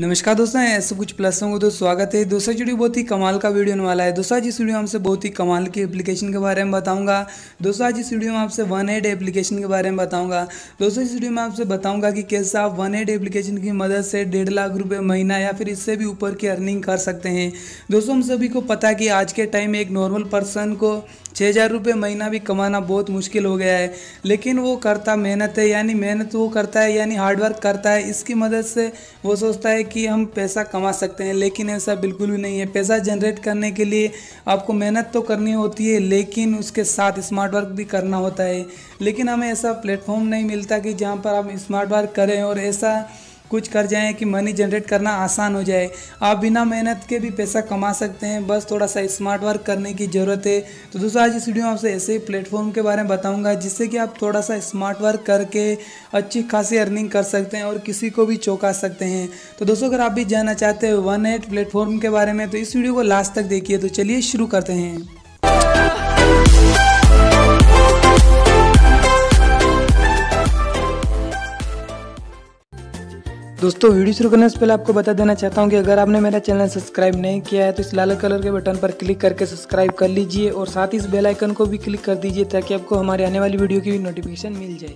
नमस्कार दोस्तों, ऐसा कुछ प्लस होंगे तो स्वागत है। दोस्तों जुड़ी बहुत ही कमाल का वीडियो होने वाला है। दोस्तों आज इस वीडियो में आपसे बहुत ही कमाल की एप्लीकेशन के बारे में बताऊंगा। दोस्तों आज इस वीडियो में आपसे OneAd एप्लीकेशन के बारे में बताऊंगा। दोस्तों इस वीडियो में आपसे बताऊंगा कि कैसे आप OneAd एप्लीकेशन की मदद से 1.5 लाख रुपये महीना या फिर इससे भी ऊपर की अर्निंग कर सकते हैं। दोस्तों हम सभी को पता है कि आज के टाइम में एक नॉर्मल पर्सन को 6000 रुपये महीना भी कमाना बहुत मुश्किल हो गया है, लेकिन वो करता मेहनत है, यानी मेहनत वो करता है, यानी हार्डवर्क करता है। इसकी मदद से वो सोचता है कि हम पैसा कमा सकते हैं, लेकिन ऐसा बिल्कुल भी नहीं है। पैसा जनरेट करने के लिए आपको मेहनत तो करनी होती है, लेकिन उसके साथ स्मार्ट वर्क भी करना होता है। लेकिन हमें ऐसा प्लेटफॉर्म नहीं मिलता कि जहां पर आप स्मार्ट वर्क करें और ऐसा कुछ कर जाएं कि मनी जनरेट करना आसान हो जाए। आप बिना मेहनत के भी पैसा कमा सकते हैं, बस थोड़ा सा स्मार्ट वर्क करने की ज़रूरत है। तो दोस्तों आज इस वीडियो में आपसे ऐसे ही प्लेटफॉर्म के बारे में बताऊंगा जिससे कि आप थोड़ा सा स्मार्ट वर्क करके अच्छी खासी अर्निंग कर सकते हैं और किसी को भी चौंका सकते हैं। तो दोस्तों अगर आप भी जानना चाहते हो OneAd प्लेटफॉर्म के बारे में तो इस वीडियो को लास्ट तक देखिए। तो चलिए शुरू करते हैं। दोस्तों वीडियो शुरू करने से पहले आपको बता देना चाहता हूं कि अगर आपने मेरा चैनल सब्सक्राइब नहीं किया है तो इस लाल कलर के बटन पर क्लिक करके सब्सक्राइब कर लीजिए और साथ ही इस बेल आइकन को भी क्लिक कर दीजिए ताकि आपको हमारे आने वाली वीडियो की भी नोटिफिकेशन मिल जाए।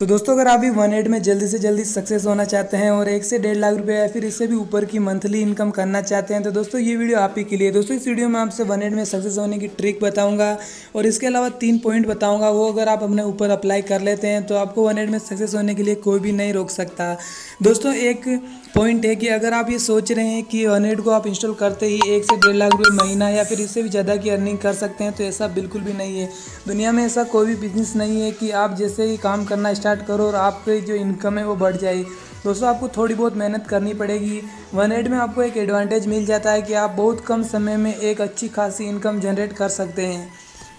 तो दोस्तों अगर आप भी OneAd में जल्दी से जल्दी सक्सेस होना चाहते हैं और 1 से 1.5 लाख रुपये या फिर इससे भी ऊपर की मंथली इनकम करना चाहते हैं तो दोस्तों ये वीडियो आप ही के लिए। दोस्तों इस वीडियो में आपसे OneAd में सक्सेस होने की ट्रिक बताऊंगा और इसके अलावा 3 पॉइंट बताऊंगा, वो अगर आप अपने ऊपर अप्लाई कर लेते हैं तो आपको OneAd में सक्सेस होने के लिए कोई भी नहीं रोक सकता। दोस्तों एक पॉइंट है कि अगर आप ये सोच रहे हैं कि OneAd को आप इंस्टॉल करते ही 1 से 1.5 लाख रुपये महीना या फिर इससे भी ज़्यादा की अर्निंग कर सकते हैं, तो ऐसा बिल्कुल भी नहीं है। दुनिया में ऐसा कोई भी बिजनेस नहीं है कि आप जैसे ही काम करना स्टार्ट करो और आपकी जो इनकम है वो बढ़ जाए। दोस्तों आपको थोड़ी बहुत मेहनत करनी पड़ेगी। OneAd में आपको एक एडवांटेज मिल जाता है कि आप बहुत कम समय में एक अच्छी खासी इनकम जनरेट कर सकते हैं।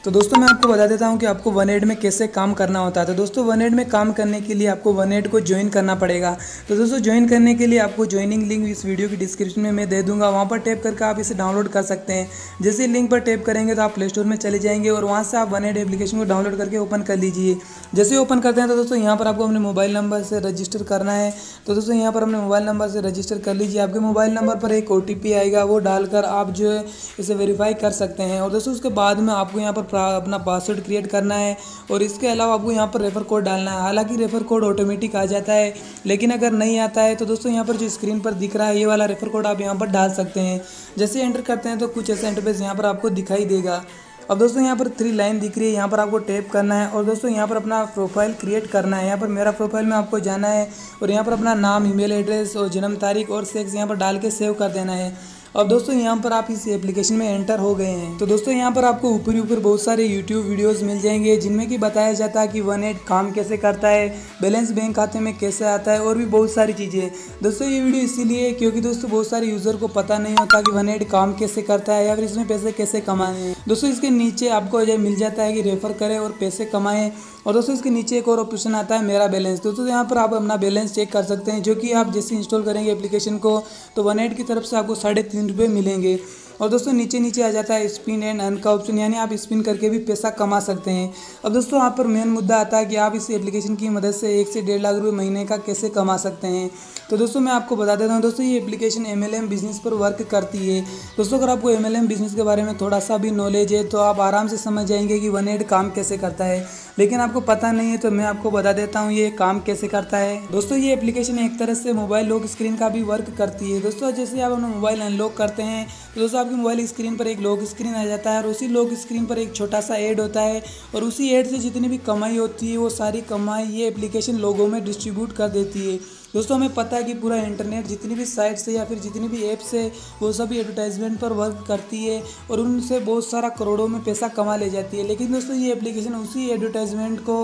तो दोस्तों मैं आपको बता देता हूं कि आपको OneAd में कैसे काम करना होता है। तो दोस्तों OneAd में काम करने के लिए आपको OneAd को ज्वाइन करना पड़ेगा। तो दोस्तों ज्वाइन करने के लिए आपको ज्वाइनिंग लिंक इस वीडियो की डिस्क्रिप्शन में मैं दे दूंगा, वहां पर टैप करके आप इसे डाउनलोड कर सकते हैं। जैसे लिंक पर टैप करेंगे तो आप प्ले स्टोर में चले जाएंगे और वहाँ से आप OneAd एप्लीकेशन को डाउनलोड करके ओपन कर लीजिए। जैसे ओपन करते हैं तो दोस्तों यहाँ पर आपको अपने मोबाइल नंबर से रजिस्टर करना है। तो दोस्तों यहाँ पर अपने मोबाइल नंबर से रजिस्टर कर लीजिए। आपके मोबाइल नंबर पर एक OTP आएगा, वो डालकर आप जो है इसे वेरीफाई कर सकते हैं। और दोस्तों उसके बाद में आपको यहाँ पर अपना पासवर्ड क्रिएट करना है और इसके अलावा आपको यहाँ पर रेफर कोड डालना है। हालांकि रेफर कोड ऑटोमेटिक आ जाता है, लेकिन अगर नहीं आता है तो दोस्तों यहाँ पर जो स्क्रीन पर दिख रहा है ये वाला रेफर कोड आप यहाँ पर डाल सकते हैं। जैसे एंटर करते हैं तो कुछ ऐसा इंटरफेस यहाँ पर आपको दिखाई देगा। अब दोस्तों यहाँ पर 3 लाइन दिख रही है, यहाँ पर आपको टैप करना है और दोस्तों यहाँ पर अपना प्रोफाइल क्रिएट करना है। यहाँ पर मेरा प्रोफाइल में आपको जाना है और यहाँ पर अपना नाम, ईमेल एड्रेस और जन्म तारीख और सेक्स यहाँ पर डाल के सेव कर देना है। अब दोस्तों यहाँ पर आप इस एप्लीकेशन में एंटर हो गए हैं। तो दोस्तों यहाँ पर आपको ऊपर ऊपर बहुत सारे YouTube वीडियोस मिल जाएंगे जिनमें कि बताया जाता है कि OneAd काम कैसे करता है, बैलेंस बैंक खाते में कैसे आता है और भी बहुत सारी चीज़ें। दोस्तों ये वीडियो इसीलिए क्योंकि दोस्तों बहुत सारे यूज़र को पता नहीं होता कि OneAd काम कैसे करता है या फिर इसमें पैसे कैसे कमाएं। दोस्तों इसके नीचे आपको जो मिल जाता है कि रेफ़र करें और पैसे कमाएँ। और दोस्तों इसके नीचे एक और ऑप्शन आता है मेरा बैलेंस। दोस्तों यहाँ पर आप अपना बैलेंस चेक कर सकते हैं, जो कि आप जैसे इंस्टॉल करेंगे एप्लीकेशन को तो OneAd की तरफ से आपको 3.5 रुपये मिलेंगे। और दोस्तों नीचे आ जाता है स्पिन एंड अर्न का ऑप्शन, यानी आप स्पिन करके भी पैसा कमा सकते हैं। अब दोस्तों यहाँ पर मेन मुद्दा आता है कि आप इस एप्लीकेशन की मदद से 1 से 1.5 लाख रुपये महीने का कैसे कमा सकते हैं। तो दोस्तों मैं आपको बता देता हूँ, दोस्तों ये एप्लीकेशन MLM बिजनेस पर वर्क करती है। दोस्तों अगर आपको MLM बिजनेस के बारे में थोड़ा सा भी नॉलेज है तो आप आराम से समझ जाएंगे कि OneAd काम कैसे करता है, लेकिन आपको पता नहीं है तो मैं आपको बता देता हूँ ये काम कैसे करता है। दोस्तों ये एप्लीकेशन एक तरह से मोबाइल लॉक स्क्रीन का भी वर्क करती है। दोस्तों जैसे आप अपना मोबाइल अनलॉक करते हैं तो दोस्तों आपकी मोबाइल स्क्रीन पर एक लॉक स्क्रीन आ जाता है और उसी लॉक स्क्रीन पर एक छोटा सा ऐड होता है और उसी ऐड से जितनी भी कमाई होती है वो सारी कमाई ये एप्लीकेशन लोगों में डिस्ट्रीब्यूट कर देती है। दोस्तों हमें पता है कि पूरा इंटरनेट जितनी भी साइट्स है या फिर जितनी भी ऐप्स है वो सभी एडवर्टाइजमेंट पर वर्क करती है और उनसे बहुत सारा करोड़ों में पैसा कमा ले जाती है। लेकिन दोस्तों ये एप्लीकेशन उसी एडवर्टाइजमेंट को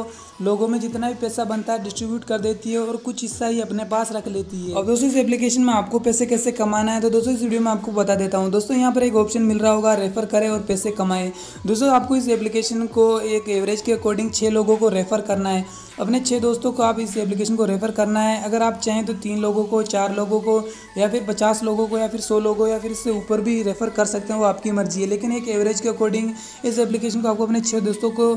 लोगों में जितना भी पैसा बनता है डिस्ट्रीब्यूट कर देती है और कुछ हिस्सा ही अपने पास रख लेती है। और दोस्तों इस एप्लीकेशन में आपको पैसे कैसे कमाना है तो दोस्तों इस वीडियो में आपको बता देता हूँ। दोस्तों यहाँ पर एक ऑप्शन मिल रहा होगा रेफ़र करें और पैसे कमाएँ। दोस्तों आपको इस एप्लीकेशन को एक एवरेज के अकॉर्डिंग 6 लोगों को रेफ़र करना है, अपने 6 दोस्तों को आप इस एप्लीकेशन को रेफ़र करना है। अगर आप आप चाहें तो 3 लोगों को, 4 लोगों को या फिर 50 लोगों को या फिर 100 लोगों को या फिर इससे ऊपर भी रेफ़र कर सकते हैं, वो आपकी मर्ज़ी है। लेकिन एक एवरेज के अकॉर्डिंग इस एप्लीकेशन को आपको अपने 6 दोस्तों को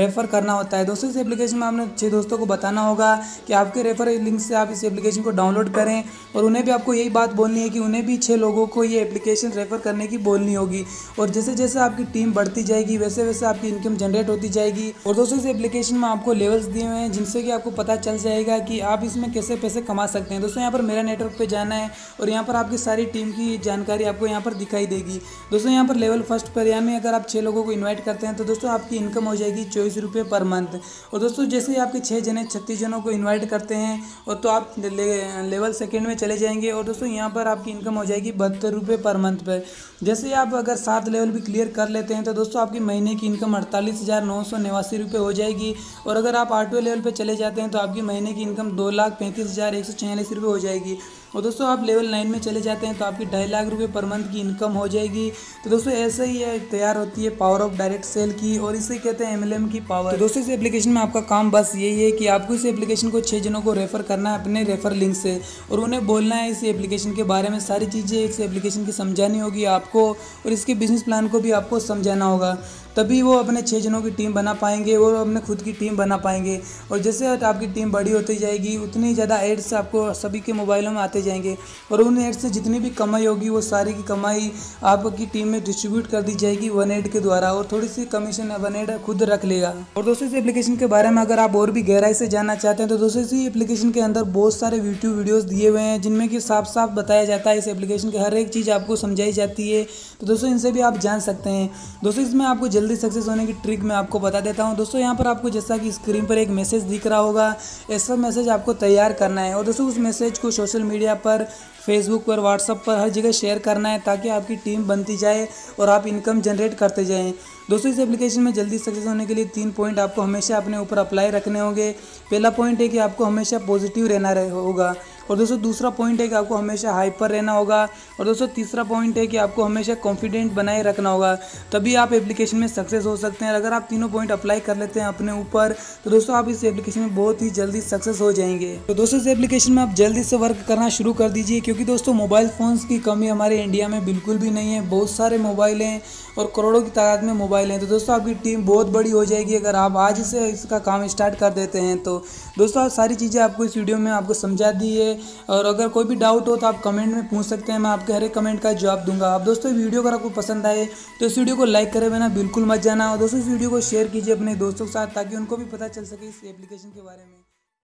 रेफ़र करना होता है। दोस्तों इस एप्लीकेशन में आपने 6 दोस्तों को बताना होगा कि आपके रेफ़र लिंक से आप इस एप्लीकेशन को डाउनलोड करें, और उन्हें भी आपको यही बात बोलनी है कि उन्हें भी 6 लोगों को ये एप्लीकेशन रेफ़र करने की बोलनी होगी। और जैसे जैसे आपकी टीम बढ़ती जाएगी वैसे वैसे आपकी इनकम जनरेट होती जाएगी। और दोस्तों इस एप्लीकेशन में आपको लेवल्स दिए हुए हैं जिनसे कि आपको पता चल जाएगा कि आप इसमें कैसे पैसे कमा सकते हैं। दोस्तों यहाँ पर मेरा नेटवर्क पे जाना है और यहाँ पर आपकी सारी टीम की जानकारी आपको यहाँ पर दिखाई देगी। दोस्तों यहाँ पर लेवल फर्स्ट पर यानी अगर आप 6 लोगों को इन्वाइट करते हैं तो दोस्तों आपकी इनकम हो जाएगी 24 रुपये पर मंथ। और दोस्तों जैसे ही आपके 6 जने 36 जनों को इन्वाइट करते हैं और तो आप लेवल सेकेंड में चले जाएंगे और दोस्तों यहाँ पर आपकी इनकम हो जाएगी 72 रुपये पर मंथ पर। जैसे ही आप अगर 7 लेवल भी क्लियर कर लेते हैं तो दोस्तों आपकी महीने की इनकम 48,989 रुपये हो जाएगी। और अगर आप 8वें लेवल पे चले जाते हैं तो आपकी महीने की इनकम 2,35,146 रुपये हो जाएगी। और दोस्तों आप लेवल 9 में चले जाते हैं तो आपकी 2.5 लाख रुपये पर मंथ की इनकम हो जाएगी। तो दोस्तों ऐसे ही तैयार होती है पावर ऑफ डायरेक्ट सेल की, और इसे कहते हैं MLM की पावर। तो दोस्तों इस एप्लीकेशन में आपका काम बस यही है कि आपको इस एप्लीकेशन को 6 जनों को रेफ़र करना है अपने रेफ़र लिंक से, और उन्हें बोलना है इस एप्लीकेशन के बारे में, सारी चीज़ें इस एप्लीकेशन की समझानी होगी आपको, और इसके बिजनेस प्लान को भी आपको समझाना होगा। तभी वो अपने 6 जनों की टीम बना पाएंगे, वो अपने खुद की टीम बना पाएंगे। और जैसे आपकी टीम बड़ी होती जाएगी उतनी ज़्यादा एड्स आपको सभी के मोबाइलों में आते जाएंगे, और उन एड्स से जितनी भी कमाई होगी वो सारी की कमाई आपकी टीम में डिस्ट्रीब्यूट कर दी जाएगी OneAd के द्वारा, और थोड़ी सी कमीशन OneAd खुद रख लेगा। और दोस्तों इस एप्लीकेशन के बारे में अगर आप और भी गहराई से जानना चाहते हैं तो दोस्तों इसी एप्लीकेशन के अंदर बहुत सारे यूट्यूब वीडियोज़ दिए हुए हैं जिनमें कि साफ साफ बताया जाता है, इस एप्लीकेशन की हर एक चीज़ आपको समझाई जाती है। तो दोस्तों इनसे भी आप जान सकते हैं। दोस्तों इसमें आपको जल्दी सक्सेस होने की ट्रिक मैं आपको बता देता हूं। दोस्तों यहां पर आपको जैसा कि स्क्रीन पर एक मैसेज दिख रहा होगा, ऐसा मैसेज आपको तैयार करना है, और दोस्तों उस मैसेज को सोशल मीडिया पर, फेसबुक पर, व्हाट्सअप पर हर जगह शेयर करना है ताकि आपकी टीम बनती जाए और आप इनकम जनरेट करते जाएँ। दोस्तों इस एप्लीकेशन में जल्दी सक्सेस होने के लिए 3 पॉइंट आपको हमेशा अपने ऊपर अप्लाई रखने होंगे। पहला पॉइंट है कि आपको हमेशा पॉजिटिव रहना होगा, और दोस्तों दूसरा पॉइंट है कि आपको हमेशा हाइपर रहना होगा, और दोस्तों तीसरा पॉइंट है कि आपको हमेशा कॉन्फिडेंट बनाए रखना होगा, तभी आप एप्लीकेशन में सक्सेस हो सकते हैं। अगर आप तीनों पॉइंट अप्लाई कर लेते हैं अपने ऊपर तो दोस्तों आप इस एप्लीकेशन में बहुत ही जल्दी सक्सेस हो जाएंगे। तो दोस्तों इस एप्लीकेशन में आप जल्दी से वर्क करना शुरू कर दीजिए, क्योंकि दोस्तों मोबाइल फ़ोन्स की कमी हमारे इंडिया में बिल्कुल भी नहीं है। बहुत सारे मोबाइल हैं और करोड़ों की तादाद में मोबाइल हैं। तो दोस्तों आपकी टीम बहुत बड़ी हो जाएगी अगर आप आज से इसका काम स्टार्ट कर देते हैं। तो दोस्तों सारी चीज़ें आपको इस वीडियो में आपको समझा दी है, और अगर कोई भी डाउट हो तो आप कमेंट में पूछ सकते हैं, मैं आपके हर एक कमेंट का जवाब दूंगा। आप दोस्तों वीडियो अगर आपको पसंद आए तो इस वीडियो को लाइक करे बिना बिल्कुल मत जाना, और दोस्तों इस वीडियो को शेयर कीजिए अपने दोस्तों के साथ ताकि उनको भी पता चल सके इस एप्लीकेशन के बारे में।